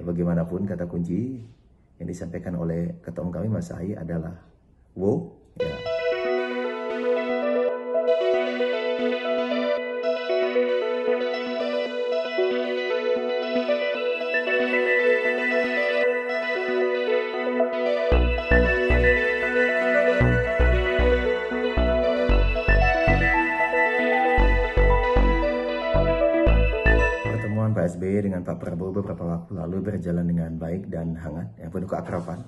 Bagaimanapun kata kunci yang disampaikan oleh ketua umum kami Mas Ahy adalah wow. Pak SBY dengan Pak Prabowo beberapa waktu lalu berjalan dengan baik dan hangat, yang penuh keakraban.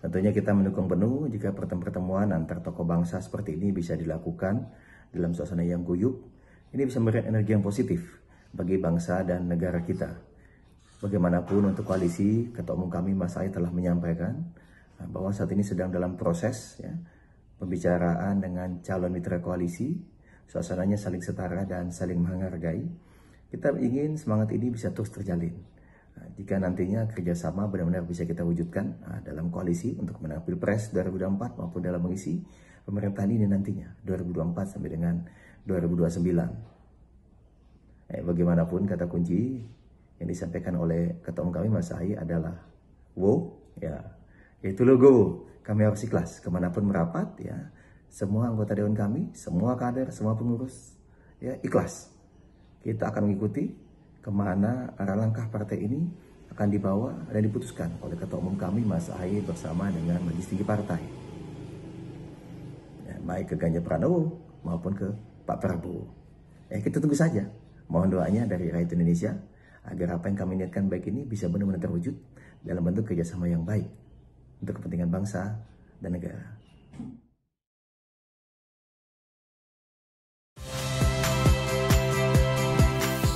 Tentunya kita mendukung penuh jika pertemuan antar tokoh bangsa seperti ini bisa dilakukan dalam suasana yang guyup. Ini bisa memberikan energi yang positif bagi bangsa dan negara kita. Bagaimanapun untuk koalisi, Ketua Umum kami Mas Ahy telah menyampaikan bahwa saat ini sedang dalam proses pembicaraan dengan calon mitra koalisi. Suasananya saling setara dan saling menghargai. Kita ingin semangat ini bisa terus terjalin. Jika nantinya kerjasama benar-benar bisa kita wujudkan dalam koalisi untuk menang Pilpres 2024 maupun dalam mengisi pemerintahan ini nantinya 2024 sampai dengan 2029. Bagaimanapun kata kunci yang disampaikan oleh ketua umum kami Mas Ahy adalah wow, yaitu logo. Kami harus ikhlas kemanapun merapat semua anggota dewan kami, semua kader, semua pengurus ikhlas. Kita akan mengikuti kemana arah langkah partai ini akan dibawa dan diputuskan oleh Ketua Umum kami Mas Ahy bersama dengan Majelis Tinggi Partai. Baik ke Ganjar Pranowo maupun ke Pak Prabowo. Kita tunggu saja. Mohon doanya dari rakyat Indonesia agar apa yang kami niatkan baik ini bisa benar-benar terwujud dalam bentuk kerjasama yang baik untuk kepentingan bangsa dan negara.